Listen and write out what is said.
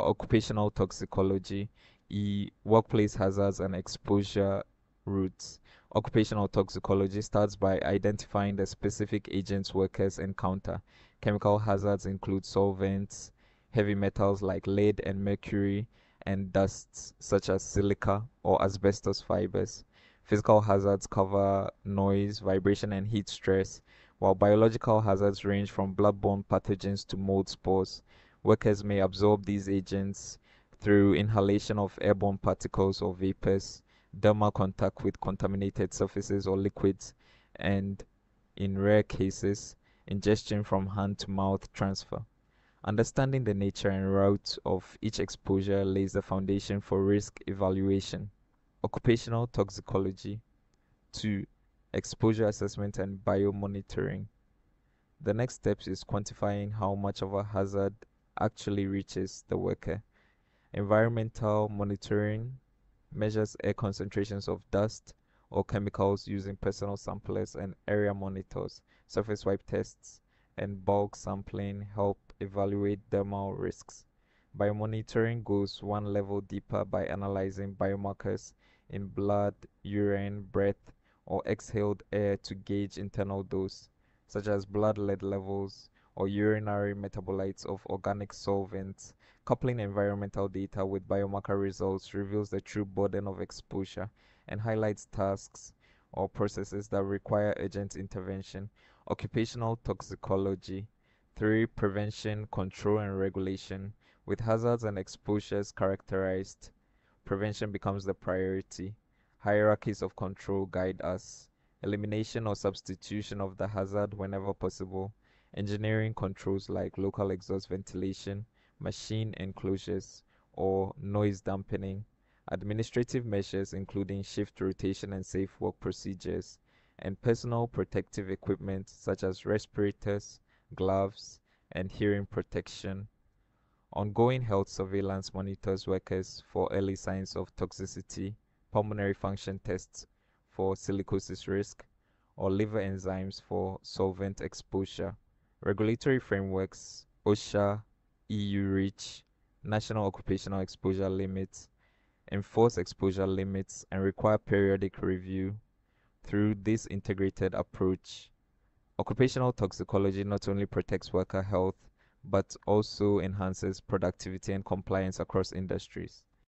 occupational toxicology, E, workplace hazards and exposure routes. Occupational toxicology starts by identifying the specific agents workers encounter. Chemical hazards include solvents, heavy metals like lead and mercury, and dusts such as silica or asbestos fibers. Physical hazards cover noise, vibration, and heat stress, while biological hazards range from blood-borne pathogens to mold spores. Workers may absorb these agents through inhalation of airborne particles or vapors, dermal contact with contaminated surfaces or liquids, and, in rare cases, ingestion from hand-to-mouth transfer. Understanding the nature and route of each exposure lays the foundation for risk evaluation. Occupational toxicology. 2. Exposure assessment and biomonitoring. The next step is quantifying how much of a hazard actually reaches the worker. Environmental monitoring measures air concentrations of dust or chemicals using personal samplers and area monitors. Surface wipe tests and bulk sampling help evaluate dermal risks. Biomonitoring goes one level deeper by analyzing biomarkers in blood, urine, breath, or exhaled air to gauge internal dose, such as blood lead levels or urinary metabolites of organic solvents. Coupling environmental data with biomarker results reveals the true burden of exposure and highlights tasks or processes that require urgent intervention. Occupational toxicology. 3. Prevention, control, and regulation. With hazards and exposures characterized, prevention becomes the priority. Hierarchies of control guide us. Elimination or substitution of the hazard whenever possible. Engineering controls like local exhaust ventilation, machine enclosures, or noise dampening. Administrative measures including shift rotation and safe work procedures, and personal protective equipment such as respirators, gloves, and hearing protection. Ongoing health surveillance monitors workers for early signs of toxicity, pulmonary function tests for silicosis risk, or liver enzymes for solvent exposure. Regulatory frameworks: OSHA, EU REACH, National Occupational Exposure Limits, enforce exposure limits and require periodic review. Through this integrated approach, occupational toxicology not only protects worker health, but also enhances productivity and compliance across industries.